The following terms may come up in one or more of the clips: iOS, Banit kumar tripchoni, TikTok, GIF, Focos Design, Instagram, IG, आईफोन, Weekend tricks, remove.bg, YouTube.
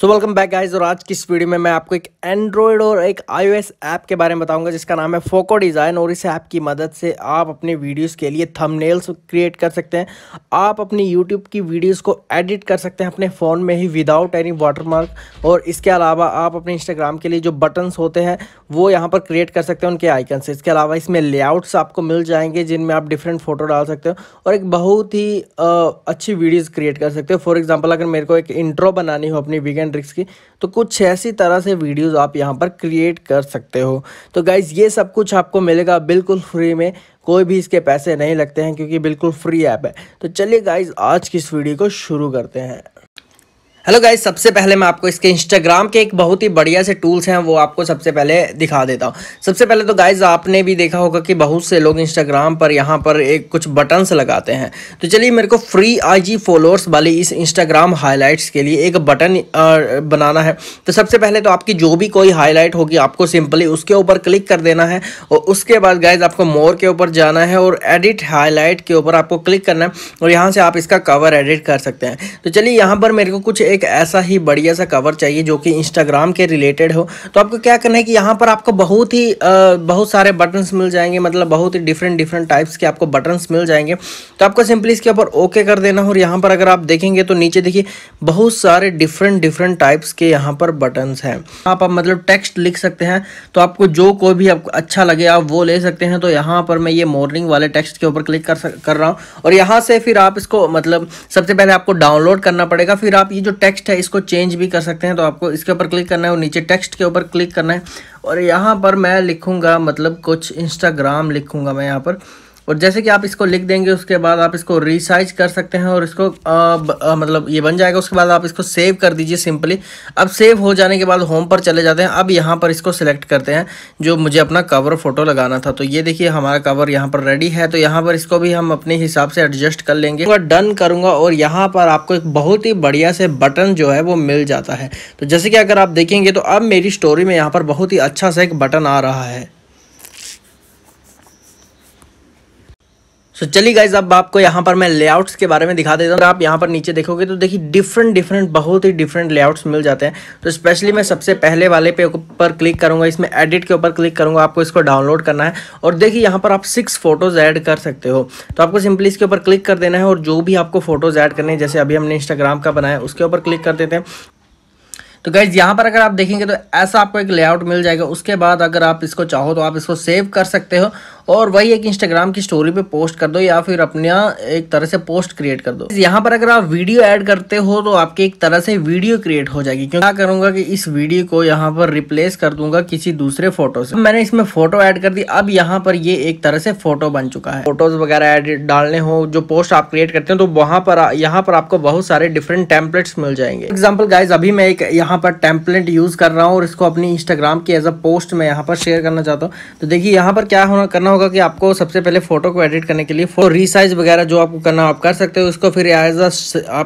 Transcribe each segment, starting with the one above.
So welcome back guys. और आज की इस वीडियो में मैं आपको एक एंड्रॉयड और एक iOS ऐप के बारे में बताऊंगा जिसका नाम है फोको डिज़ाइन। और इस ऐप की मदद से आप अपने वीडियोस के लिए थंबनेल्स क्रिएट कर सकते हैं, आप अपनी YouTube की वीडियोस को एडिट कर सकते हैं अपने फ़ोन में ही विदाउट एनी वाटरमार्क। और इसके अलावा आप अपने Instagram के लिए जो बटन्स होते हैं वो यहाँ पर क्रिएट कर सकते हैं उनके आइकन से। इसके अलावा इसमें लेआउट्स आपको मिल जाएंगे जिनमें आप डिफरेंट फ़ोटो डाल सकते हो और एक बहुत ही अच्छी वीडियोज़ क्रिएट कर सकते हो। फॉर एग्जाम्पल अगर मेरे को एक इंट्रो बनानी हो अपनी वीकेंड ट्रिक्स की, तो कुछ ऐसी तरह से वीडियोस आप यहां पर क्रिएट कर सकते हो। तो गाइज ये सब कुछ आपको मिलेगा बिल्कुल फ्री में, कोई भी इसके पैसे नहीं लगते हैं क्योंकि बिल्कुल फ्री ऐप है। तो चलिए गाइज आज की इस वीडियो को शुरू करते हैं। हेलो गाइस, सबसे पहले मैं आपको इसके इंस्टाग्राम के एक बहुत ही बढ़िया से टूल्स हैं वो आपको सबसे पहले दिखा देता हूँ। सबसे पहले तो गाइस आपने भी देखा होगा कि बहुत से लोग इंस्टाग्राम पर यहाँ पर एक कुछ बटन्स लगाते हैं। तो चलिए मेरे को फ्री IG फॉलोअर्स वाली इस इंस्टाग्राम हाईलाइट्स के लिए एक बटन बनाना है। तो सबसे पहले तो आपकी जो भी कोई हाईलाइट होगी आपको सिंपली उसके ऊपर क्लिक कर देना है और उसके बाद गाइज आपको मोर के ऊपर जाना है और एडिट हाईलाइट के ऊपर आपको क्लिक करना है और यहाँ से आप इसका कवर एडिट कर सकते हैं। तो चलिए यहाँ पर मेरे को कुछ एक ऐसा ही बढ़िया सा कवर चाहिए जो कि इंस्टाग्राम के रिलेटेड हो। तो आपको क्या करना है कि यहाँ पर आपको बहुत सारे बटन्स मिल जाएंगे, मतलब बहुत ही डिफरेंट टाइप्स के आपको बटन्स मिल जाएंगे। तो आपको सिंपली इसके ऊपर ओके कर देना हो। और यहाँ पर अगर आप देखेंगे तो नीचे देखिए बहुत सारे डिफरेंट टाइप्स के यहाँ पर बटन्स हैं। आप मतलब टेक्स्ट लिख सकते हैं, तो आपको जो कोई भी आपको अच्छा लगे आप वो ले सकते हैं। तो यहाँ पर मैं ये मॉर्निंग वाले टेक्स्ट के ऊपर क्लिक कर रहा हूँ और यहाँ से फिर आप इसको मतलब सबसे पहले आपको डाउनलोड करना पड़ेगा, फिर आप ये जो टेक्स्ट है इसको चेंज भी कर सकते हैं। तो आपको इसके ऊपर क्लिक करना है और नीचे टेक्स्ट के ऊपर क्लिक करना है और यहाँ पर मैं लिखूँगा मतलब कुछ इंस्टाग्राम लिखूँगा मैं यहाँ पर। और जैसे कि आप इसको लिख देंगे उसके बाद आप इसको रिसाइज कर सकते हैं और इसको मतलब ये बन जाएगा। उसके बाद आप इसको सेव कर दीजिए सिंपली। अब सेव हो जाने के बाद होम पर चले जाते हैं। अब यहाँ पर इसको सिलेक्ट करते हैं जो मुझे अपना कवर फ़ोटो लगाना था। तो ये देखिए हमारा कवर यहाँ पर रेडी है। तो यहाँ पर इसको भी हम अपने हिसाब से एडजस्ट कर लेंगे। तो डन करूँगा और यहाँ पर आपको एक बहुत ही बढ़िया से बटन जो है वो मिल जाता है। तो जैसे कि अगर आप देखेंगे तो अब मेरी स्टोरी में यहाँ पर बहुत ही अच्छा सा एक बटन आ रहा है। सो चलिए गाइज अब आपको यहाँ पर मैं लेआउट्स के बारे में दिखा देता हूँ। आप यहाँ पर नीचे देखोगे तो देखिए डिफरेंट बहुत ही डिफरेंट लेआउट्स मिल जाते हैं। तो स्पेशली मैं सबसे पहले वाले पे ऊपर क्लिक करूँगा, इसमें एडिट के ऊपर क्लिक करूँगा। आपको इसको डाउनलोड करना है और देखिए यहाँ पर आप 6 फोटोज़ ऐड कर सकते हो। तो आपको सिंपली इसके ऊपर क्लिक कर देना है और जो भी आपको फोटोज़ ऐड करने हैं, जैसे अभी हमने इंस्टाग्राम का बनाया उसके ऊपर क्लिक कर देते हैं। तो गाइज यहाँ पर अगर आप देखेंगे तो ऐसा आपको एक लेआउट मिल जाएगा। उसके बाद अगर आप इसको चाहो तो आप इसको सेव कर सकते हो और वही एक इंस्टाग्राम की स्टोरी पे पोस्ट कर दो या फिर अपना एक तरह से पोस्ट क्रिएट कर दो। यहाँ पर अगर आप वीडियो ऐड करते हो तो आपकी एक तरह से वीडियो क्रिएट हो जाएगी। क्या करूँगा कि इस वीडियो को यहाँ पर रिप्लेस कर दूंगा किसी दूसरे फोटो से। मैंने इसमें फोटो ऐड कर दी। अब यहाँ पर ये एक तरह से फोटो बन चुका है। फोटोज वगैरह एडिट डालने हो जो पोस्ट आप क्रिएट करते हो तो वहाँ पर यहाँ पर आपको बहुत सारे डिफरेंट टेम्पलेट्स मिल जाएंगे। एग्जाम्पल गाइज अभी मैं एक यहाँ पर टेम्पलेट यूज़ कर रहा हूँ और इसको अपनी इंस्टाग्राम की एज अ पोस्ट में यहाँ पर शेयर करना चाहता हूँ। तो देखिए यहाँ पर क्या करना होगा कि आपको सबसे पहले फोटो को एडिट करने के लिए फोटो रिसाइज वगैरह जो आपको करना आप कर सकते हो उसको, फिर एज अ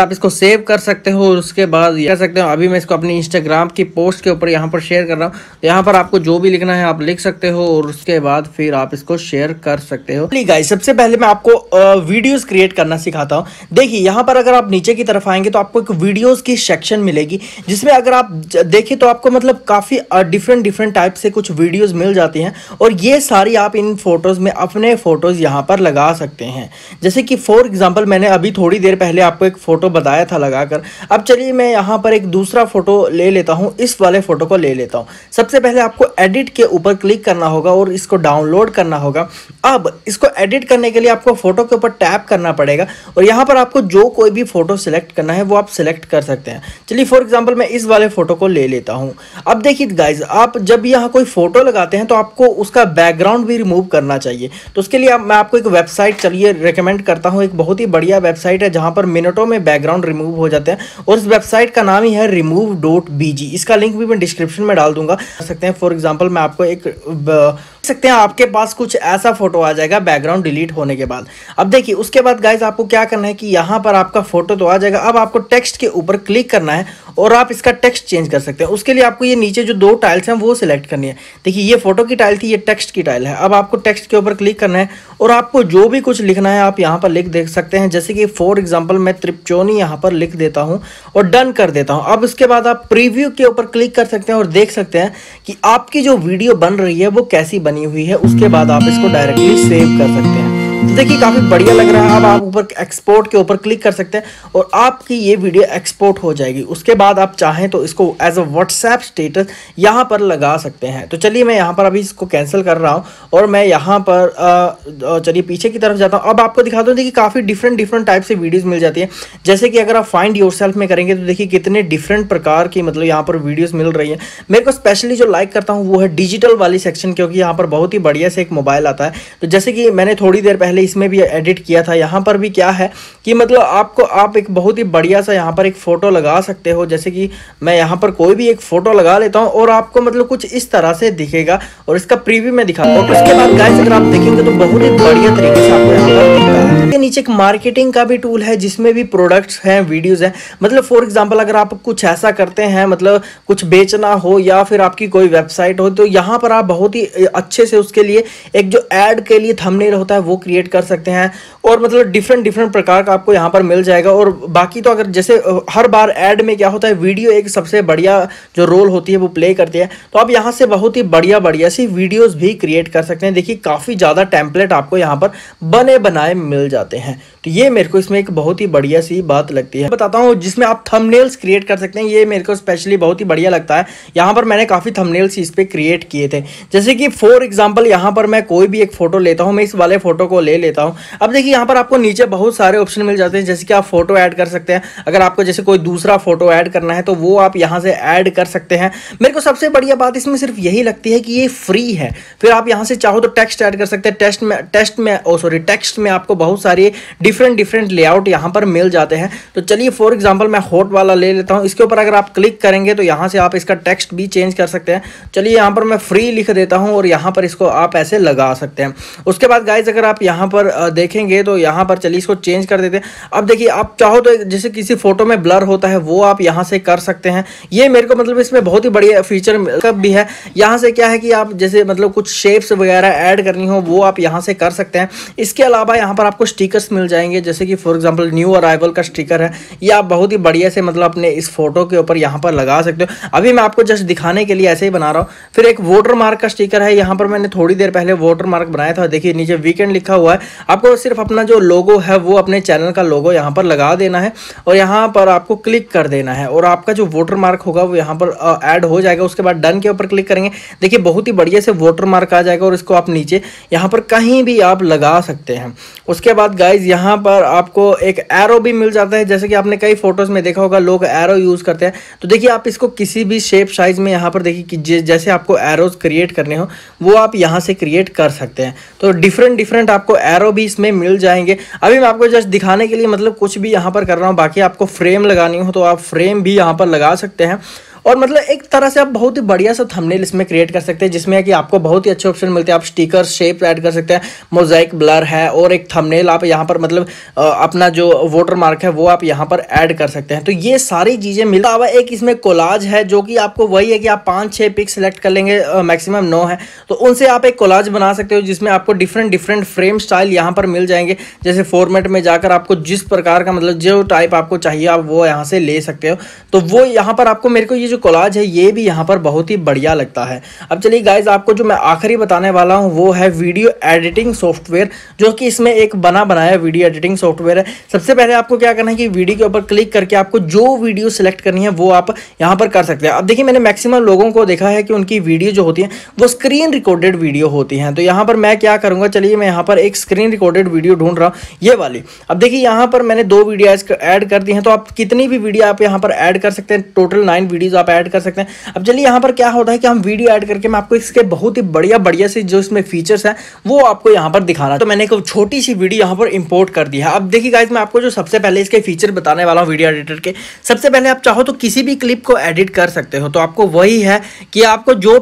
आप इसको सेव कर सकते हो और उसके बाद कर सकते हो। अभी मैं इसको अपनी इंस्टाग्राम की पोस्ट के ऊपर यहाँ पर शेयर कर रहा हूँ। तो यहाँ पर आपको जो भी लिखना है आप लिख सकते हो और उसके बाद फिर आप इसको शेयर कर सकते हो। ठीक गाइस, सबसे पहले मैं आपको वीडियोस क्रिएट करना सिखाता हूँ। देखिए यहाँ पर अगर आप नीचे की तरफ आएंगे तो आपको एक वीडियोज़ की सेक्शन मिलेगी जिसमें अगर आप देखें तो आपको मतलब काफ़ी डिफरेंट टाइप से कुछ वीडियोज़ मिल जाती हैं और ये सारी आप इन फोटोज़ में अपने फ़ोटोज़ यहाँ पर लगा सकते हैं। जैसे कि फॉर एग्जाम्पल मैंने अभी थोड़ी देर पहले आपको एक फोटो बताया था लगाकर। अब चलिए मैं यहाँ पर एक दूसरा फोटो ले लेता हूँ, इस वाले फोटो को ले लेता हूँ। सबसे पहले आपको एडिट के ऊपर क्लिक करना होगा और इसको डाउनलोड करना होगा। अब इसको एडिट करने के लिए आपको फोटो के ऊपर टैप करना पड़ेगा और यहाँ पर आपको जो कोई भी फोटो सिलेक्ट करना है वो आप सिलेक्ट कर सकते हैं। चलिए फॉर एग्जाम्पल मैं इस वाले फोटो को ले लेता हूँ। अब देखिए गाइज आप जब यहाँ कोई फोटो लगाते हैं तो आपको उसका बैकग्राउंड भी रिमूव करना चाहिए। तो उसके लिए मैं आपको एक वेबसाइट चलिए रेकमेंड करता हूँ। एक बहुत ही बढ़िया वेबसाइट है जहाँ पर मिनटों में बैकग्राउंड रिमूव हो जाते हैं और इस वेबसाइट का नाम ही है remove.bg। इसका लिंक भी मैं डिस्क्रिप्शन में डाल दूंगा सकते हैं। फॉर एग्जांपल मैं आपको एक सकते हैं आपके पास कुछ ऐसा फोटो आ जाएगा बैकग्राउंड डिलीट होने के बाद। अब देखिए उसके बाद गाइज आपको क्या करना है कि यहाँ पर आपका फोटो तो आ जाएगा। अब आपको टेक्स्ट के ऊपर क्लिक करना है और आप इसका टेक्स्ट चेंज कर सकते हैं। उसके लिए आपको ये नीचे जो दो टाइल्स हैं वो सिलेक्ट करनी है। देखिए ये फोटो की टाइल थी, ये टेक्स्ट की टाइल है। अब आपको टेक्स्ट के ऊपर क्लिक करना है और आपको जो भी कुछ लिखना है आप यहाँ पर लिख देख सकते हैं। जैसे कि फॉर एग्जाम्पल मैं त्रिपचोनी यहाँ पर लिख देता हूँ और डन कर देता हूँ। अब उसके बाद आप प्रीव्यू के ऊपर क्लिक कर सकते हैं और देख सकते हैं कि आपकी जो वीडियो बन रही है वो कैसी बनी हुई है। उसके बाद आप इसको डायरेक्टली सेव कर सकते हैं। तो देखिए काफ़ी बढ़िया लग रहा है। अब आप ऊपर एक्सपोर्ट के ऊपर क्लिक कर सकते हैं और आपकी ये वीडियो एक्सपोर्ट हो जाएगी। उसके बाद आप चाहें तो इसको एज अ व्हाट्सएप स्टेटस यहाँ पर लगा सकते हैं। तो चलिए मैं यहाँ पर अभी इसको कैंसिल कर रहा हूँ और मैं यहाँ पर चलिए पीछे की तरफ जाता हूँ। अब आपको दिखा दूँ, देखिए काफ़ी डिफरेंट टाइप से वीडियोज़ मिल जाती है। जैसे कि अगर आप फाइंड योरसेल्फ में करेंगे तो देखिए कितने डिफरेंट प्रकार की मतलब यहाँ पर वीडियोज़ मिल रही है। मेरे को स्पेशली जो लाइक करता हूँ वो है डिजिटल वाली सेक्शन, क्योंकि यहाँ पर बहुत ही बढ़िया से एक मोबाइल आता है। तो जैसे कि मैंने थोड़ी देर पहले इसमें भी एडिट किया था, यहाँ पर भी क्या है कि मतलब आपको आप एक बहुत ही बढ़िया सा यहाँ पर एक फोटो लगा सकते हो। जैसे कि मैं यहाँ पर कोई भी एक फोटो लगा लेता हूँ और आपको मतलब कुछ इस तरह से दिखेगा और इसका प्रीव्यू में दिखा दूँ। उसके बाद गाइस अगर आप देखेंगे तो बहुत ही बढ़िया तरीके से आपको यहाँ पर दिख रहा है। नीचे एक मार्केटिंग का भी टूल है जिसमें भी प्रोडक्ट्स हैं, वीडियोज हैं। मतलब फॉर एग्जाम्पल अगर आप कुछ ऐसा करते हैं, मतलब कुछ बेचना हो या फिर आपकी कोई वेबसाइट हो, तो यहाँ पर आप बहुत ही अच्छे से उसके लिए एक जो एड के लिए थंबनेल होता है वो क्रिएट कर सकते हैं। और मतलब डिफरेंट प्रकार का आपको यहाँ पर मिल जाएगा। और बाकी तो अगर जैसे हर बार ऐड में क्या होता है, वीडियो एक सबसे बढ़िया जो रोल होती है वो प्ले करती है। तो आप यहाँ से बहुत ही बढ़िया सी वीडियोस भी क्रिएट कर सकते हैं। देखिए काफ़ी ज़्यादा टेम्पलेट आपको यहाँ पर बने बनाए मिल जाते हैं। तो ये मेरे को इसमें एक बहुत ही बढ़िया सी बात लगती है। बताता हूँ जिसमें आप थंबनेल्स क्रिएट कर सकते हैं, ये मेरे को स्पेशली बहुत ही बढ़िया लगता है। यहाँ पर मैंने काफ़ी थंबनेल्स इस पर क्रिएट किए थे। जैसे कि फॉर एग्जाम्पल यहाँ पर मैं कोई भी एक फोटो लेता हूँ, मैं इस वाले फोटो को ले लेता हूं। अब देखिए यहाँ पर आपको नीचे बहुत सारे ऑप्शन मिल जाते हैं। जैसे कि आप फोटो ऐड कर सकते हैं, अगर आपको जैसे कोई दूसरा फोटो ऐड करना है तो वो आप यहाँ से ऐड कर सकते हैं। मेरे को सबसे बढ़िया बात इसमें सिर्फ यही लगती है कि ये फ्री है। फिर आप यहाँ से चाहो तो टेक्स्ट ऐड कर सकते हैं। टेक्स्ट में आपको बहुत सारे डिफरेंट लेआउट यहाँ पर मिल जाते हैं। तो चलिए फॉर एग्जाम्पल मैं हॉट वाला ले लेता हूँ। इसके ऊपर अगर आप क्लिक करेंगे तो यहाँ से आप इसका टेक्स्ट भी चेंज कर सकते हैं। चलिए यहाँ पर मैं फ्री लिख देता हूँ और यहाँ पर इसको आप ऐसे लगा सकते हैं। उसके बाद गाइज अगर आप यहाँ पर देखेंगे तो यहाँ पर चलिए इसको चेंज कर देते हैं। अब देखिए आप चाहो तो जैसे किसी फोटो में ब्लर होता है वो आप यहाँ से कर सकते हैं। ये मेरे को मतलब इसमें बहुत ही बढ़िया फीचर भी है। यहाँ से क्या है कि आप जैसे मतलब कुछ शेप्स वगैरह ऐड करनी हो वो आप यहाँ से कर सकते हैं। इसके अलावा यहाँ पर आपको स्टिकर्स मिल जाएंगे। जैसे कि फॉर एग्जाम्पल न्यू अराइवल का स्टिकर है, ये आप बहुत ही बढ़िया से मतलब अपने इस फोटो के ऊपर यहाँ पर लगा सकते हो। अभी मैं आपको जस्ट दिखाने के लिए ऐसे ही बना रहा हूँ। फिर एक वोटर मार्क का स्टिकर है, यहाँ पर मैंने थोड़ी देर पहले वोटर मार्क बनाया था। देखिए नीचे वीकेंड लिखा हुआ है। आपको सिर्फ अपना जो लोगो है वो अपने चैनल का लोगो यहाँ पर लगा देना है और यहाँ पर आपको क्लिक कर देना है और आपका जो वोटर मार्क होगा वो यहाँ पर ऐड हो जाएगा। उसके बाद डन के ऊपर क्लिक करेंगे, देखिए बहुत ही बढ़िया से वोटर मार्क आ जाएगा और इसको आप नीचे यहाँ पर कहीं भी आप लगा सकते हैं। उसके बाद गाइज यहाँ पर आपको एक एरो भी मिल जाता है। जैसे कि आपने कई फोटोज में देखा होगा लोग एरो यूज करते हैं। तो देखिए आप इसको किसी भी शेप साइज में यहाँ पर देखिए जैसे आपको एरोज क्रिएट करने हो वो आप यहाँ से क्रिएट कर सकते हैं। तो डिफरेंट आपको एरो भी इसमें मिल जाएंगे। अभी मैं आपको जस्ट दिखाने के लिए मतलब कुछ भी यहाँ पर कर रहा हूँ। बाकी आपको फ्रेम लगानी हो तो आप फ्रेम भी यहाँ पर लगा सकते हैं। और मतलब एक तरह से आप बहुत ही बढ़िया सा थंबनेल इसमें क्रिएट कर सकते हैं, जिसमें कि आपको बहुत ही अच्छे ऑप्शन मिलते हैं। आप स्टिकर शेप ऐड कर सकते हैं, मोजाइक ब्लर है और एक थंबनेल आप यहाँ पर मतलब अपना जो वोटर मार्क है वो आप यहाँ पर ऐड कर सकते हैं। तो ये सारी चीज़ें मिलता हुआ एक इसमें कोलाज है, जो कि आपको वही है कि आप 5-6 पिक सेलेक्ट कर लेंगे, मैक्सिमम 9 है, तो उनसे आप एक कोलाज बना सकते हो जिसमें आपको डिफरेंट फ्रेम स्टाइल यहाँ पर मिल जाएंगे। जैसे फॉर्मेट में जाकर आपको जिस प्रकार का मतलब जो टाइप आपको चाहिए आप वो यहाँ से ले सकते हो। तो वो यहाँ पर आपको मेरे को ये जो कोलाज है ये भी यहाँ पर बहुत ही बढ़िया लगता है। अब चलिए गाइज आपको जो मैं आखिरी बताने वाला हूँ वो है वीडियो एडिटिंग सॉफ्टवेयर, जो कि इसमें एक बना बनाया वीडियो एडिटिंग सॉफ्टवेयर है। सबसे पहले आपको क्या करना है कि वीडियो के ऊपर क्लिक करके आपको जो वीडियो सेलेक्ट करनी है वो आप यहाँ पर कर सकते हैं। अब देखिए मैंने मैक्सिमम लोगों को देखा है कि उनकी वीडियो जो होती है वो स्क्रीन रिकॉर्डेड वीडियो होती हैं। तो यहाँ पर मैं क्या करूँगा, चलिए मैं यहाँ पर एक स्क्रीन रिकॉर्डेड वीडियो ढूंढ रहा हूँ, ये वाली। अब देखिए यहाँ पर मैंने 2 वीडियो ऐड कर दी हैं। तो आप कितनी भी वीडियो आप यहाँ पर ऐड कर सकते हैं, टोटल 9 वीडियोज आप ऐड कर सकते हैं। अब चलिए यहाँ पर क्या होता है कि हम वीडियो ऐड करके मैं आपको इसके बहुत ही बढ़िया से जो इसमें फीचर्स हैं वो आपको यहाँ पर दिखाना। तो मैंने एक छोटी सी वीडियो यहाँ पर इंपोर्ट कर दी है। अब देखिए गाइस, मैं आपको जो सबसे पहले इसके फीचर बताने वाला हूँ वीडियो एडिटर के। सबसे पहले आप चाहो तो किसी भी क्लिप को एडिट कर सकते हो। तो आपको वही है कि आपको जो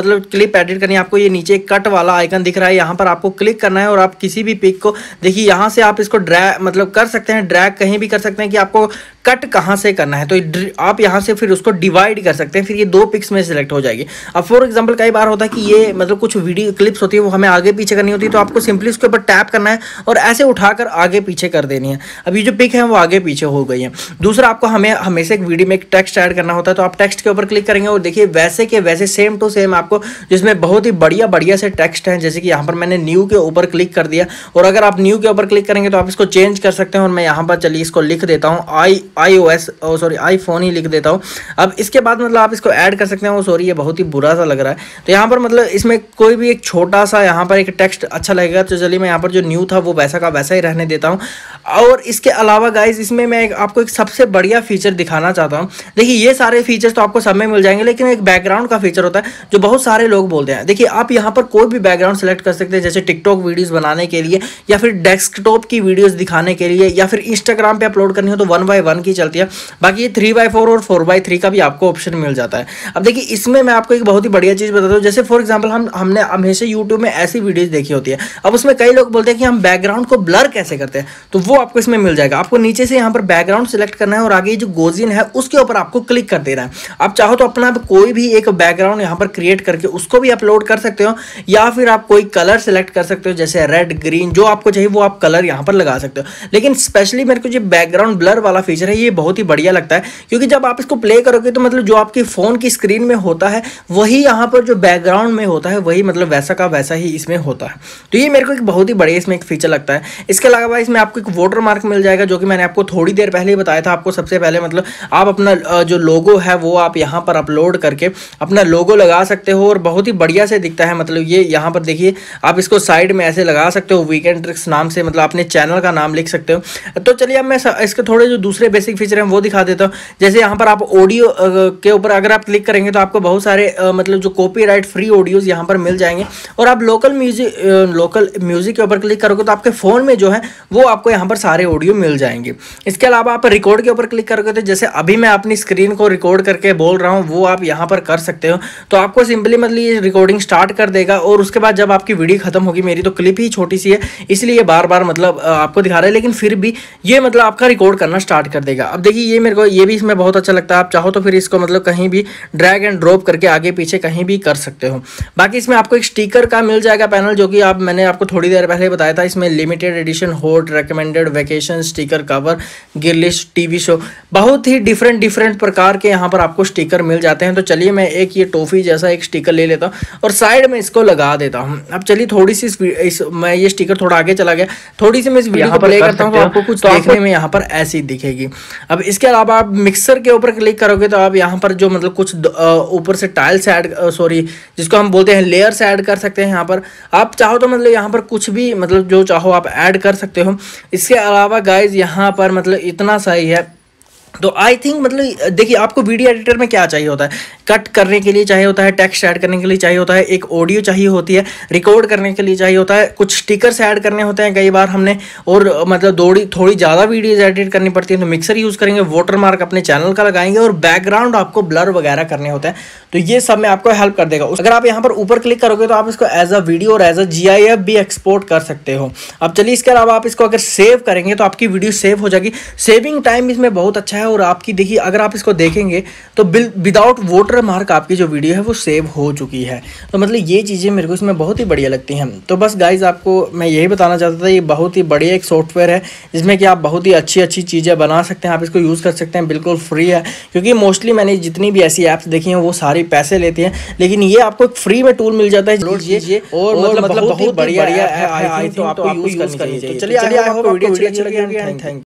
मतलब क्लिप एडिट करनी है, आपको ये नीचे कट वाला आइकन दिख रहा है, यहाँ पर आपको क्लिक करना है और आप किसी भी पिक को देखिए यहाँ से आप इसको ड्रैग मतलब कर सकते हैं, ड्रैग कहीं भी कर सकते हैं कि आपको कट कहाँ से करना है। तो आप यहाँ से फिर उसको डिवाइड कर सकते हैं, फिर ये दो पिक्स में सिलेक्ट हो जाएगी। अब फॉर एग्जांपल कई बार होता है कि ये मतलब कुछ वीडियो क्लिप्स होती है वो हमें आगे पीछे करनी होती है, तो आपको सिंपली उसके ऊपर टैप करना है और ऐसे उठाकर आगे पीछे कर देनी है। अब ये जो पिक है वो आगे पीछे हो गई है। दूसरा, आपको हमें हमेशा एक वीडियो में एक टेक्स्ट ऐड करना होता है, तो आप टेक्स्ट के ऊपर क्लिक करेंगे और देखिए वैसे के वैसे सेम टू सेम आपको जिसमें बहुत ही बढ़िया से टेक्स्ट हैं। जैसे कि यहाँ पर मैंने न्यू के ऊपर क्लिक कर दिया और अगर आप न्यू के ऊपर क्लिक करेंगे तो आप इसको चेंज कर सकते हैं। और मैं यहाँ पर चलिए इसको लिख देता हूँ आईफोन ही लिख देता हूँ। अब इसके बाद मतलब आप इसको ऐड कर सकते हैं। सॉरी ये बहुत ही बुरा सा लग रहा है। तो यहाँ पर मतलब इसमें कोई भी एक छोटा सा यहाँ पर एक टेक्स्ट अच्छा लगेगा। तो चलिए मैं यहाँ पर जो न्यू था वो वैसा का वैसा ही रहने देता हूँ। और इसके अलावा गाइज इसमें मैं आपको एक सबसे बढ़िया फीचर दिखाना चाहता हूँ। देखिए ये सारे फीचर्स तो आपको सब में मिल जाएंगे, लेकिन एक बैकग्राउंड का फीचर होता है जो बहुत सारे लोग बोलते हैं। देखिए आप यहाँ पर कोई भी बैकग्राउंड सेलेक्ट कर सकते हैं, जैसे टिकटॉक वीडियोज़ बनाने के लिए या फिर डेस्कटॉप की वीडियोज़ दिखाने के लिए या फिर इंस्टाग्राम पर अपलोड करनी हो तो 1x1 की चलती है। बाकी ये 3x4 और 4x3 का भी आपको ऑप्शन मिल जाता है। अब देखिए इसमें मैं आपको एक बहुत ही बढ़िया चीज़ बताता हूँ। जैसे फॉर एग्जाम्पल हमने हमेशा यूट्यूब में ऐसी वीडियोज देखी होती है। अब उसमें कई लोग बोलते हैं कि हम बैकग्राउंड को ब्लर कैसे करते हैं, तो वो आपको इसमें मिल जाएगा। आपको नीचे से यहाँ पर बैकग्राउंड सेलेक्ट करना है और आगे जो गोजिन है उसके ऊपर आपको क्लिक कर देना है। आप चाहो तो अपना कोई भी एक बैकग्राउंड यहाँ पर क्रिएट करके उसको भी अपलोड कर सकते हो, या फिर आप कोई कलर सेलेक्ट कर सकते हो, जैसे रेड ग्रीन जो आपको चाहिए वो आप कलर यहाँ पर लगा सकते हो। लेकिन स्पेशली मेरे को जो बैकग्राउंड ब्लर वाला फीचर है ये बहुत ही बढ़िया लगता है, क्योंकि जब आप इसको प्ले करोगे तो मतलब जो आपकी फोन की स्क्रीन में होता है वही यहाँ पर जो बैकग्राउंड में होता है वही मतलब वैसा का वैसा ही इसमें होता है। तो ये मेरे को एक बहुत ही बढ़िया इसमें एक फीचर लगता है। इसके अलावा इसमें आपको एक वाटर मार्क मिल जाएगा, जो कि मैंने आपको थोड़ी देर पहले ही बताया था। आपको सबसे पहले मतलब आप अपना जो लोगो है वो आप यहाँ पर अपलोड करके अपना लोगो लगा सकते हो और बहुत ही बढ़िया से दिखता है। मतलब ये यहाँ पर देखिए आप इसको साइड में ऐसे लगा सकते हो, वीकेंड ट्रिक्स नाम से मतलब अपने चैनल का नाम लिख सकते हो। तो चलिए अब मैं इसके थोड़े जो दूसरे बेसिक फीचर हैं वो दिखा देता हूँ। जैसे यहाँ पर आप ऑडियो के ऊपर अगर आप क्लिक करेंगे तो आपको बहुत सारे मतलब जो कॉपीराइट फ्री ऑडियोज़ यहाँ पर मिल जाएंगे। और आप लोकल म्यूजिक के ऊपर क्लिक करोगे तो आपके फ़ोन में जो है वो आपको यहाँ पर सारे ऑडियो मिल जाएंगे। इसके अलावा आप रिकॉर्ड के ऊपर क्लिक करोगे तो जैसे अभी मैं अपनी स्क्रीन को रिकॉर्ड करके बोल रहा हूँ वो आप यहाँ पर कर सकते हो। तो आपको सिंपली मतलब ये रिकॉर्डिंग स्टार्ट कर देगा और उसके बाद जब आपकी वीडियो खत्म होगी, मेरी तो क्लिप ही छोटी सी है इसलिए बार बार मतलब आपको दिखा रहा है, लेकिन फिर भी ये मतलब आपका रिकॉर्ड करना स्टार्ट कर देगा। अब देखिए ये मेरे को ये भी इसमें बहुत अच्छा लगता है। आप चाहो तो फिर इसको मतलब कहीं भी ड्रैग एंड ड्रॉप करके आगे पीछे कहीं भी कर सकते हो। बाकी इसमें आपको एक स्टिकर का मिल जाएगा पैनल, जो कि आप मैंने आपको थोड़ी देर पहले बताया था। इसमें limited edition hot recommended vacation sticker cover girlish TV show बहुत ही डिफरेंट प्रकार के यहाँ पर आपको स्टिकर मिल जाते हैं। तो चलिए मैं एक ये टॉफी जैसा एक स्टिकर ले लेता हूँ और साइड में इसको लगा देता हूँ। अब चलिए थोड़ी सी मैं ये स्टिकर थोड़ा आगे चला गया, थोड़ी सी मैं इस वीडियो पर प्ले करता हूँ, आपको कुछ देखने में यहाँ पर ऐसी दिखेगी। अब इसके अलावा आप मिक्सर के ऊपर क्लिक करोगे तो आप यहाँ पर जो मतलब कुछ ऊपर से टाइल्स ऐड जिसको हम बोलते हैं लेयर्स ऐड कर सकते हैं। यहाँ पर आप चाहो तो मतलब यहाँ पर कुछ भी मतलब जो चाहो आप ऐड कर सकते हो। इसके अलावा गाइज यहाँ पर मतलब इतना सही है। तो आई थिंक मतलब देखिए आपको वीडियो एडिटर में क्या चाहिए होता है, कट करने के लिए चाहिए होता है, टेक्स्ट ऐड करने के लिए चाहिए होता है, एक ऑडियो चाहिए होती है, रिकॉर्ड करने के लिए चाहिए होता है, कुछ स्टिकर्स ऐड करने होते हैं कई बार हमने, और मतलब थोड़ी ज़्यादा वीडियोज़ एडिट करनी पड़ती है तो मिक्सर यूज़ करेंगे, वाटर मार्क अपने चैनल का लगाएंगे और बैकग्राउंड आपको ब्लर वगैरह करने होते हैं। तो ये सब में आपको हेल्प कर देगा। अगर आप यहाँ पर ऊपर क्लिक करोगे तो आप इसको एज अ वीडियो और एज अ GIF भी एक्सपोर्ट कर सकते हो। अब चलिए इसके अलावा आप इसको अगर सेव करेंगे तो आपकी वीडियो सेव हो जाएगी। सेविंग टाइम इसमें बहुत अच्छा है। और आपकी देखिए अगर आप इसको देखेंगे तो विदाउट वाटरमार्क आपकी जो वीडियो है वो सेव हो चुकी है। तो मतलब ये चीज़ें मेरे को इसमें बहुत ही बढ़िया लगती हैं। तो बस गाइज आपको मैं यही बताना चाहता था, ये बहुत ही बढ़िया एक सॉफ्टवेयर है जिसमें कि आप बहुत ही अच्छी चीज़ें बना सकते हैं। आप इसको यूज़ कर सकते हैं, बिल्कुल फ्री है, क्योंकि मोस्टली मैंने जितनी भी ऐसी ऐप्स देखी हैं वो सारी पैसे लेती हैं, लेकिन ये आपको फ्री में टूल मिल जाता है और मतलब बहुत बढ़िया है।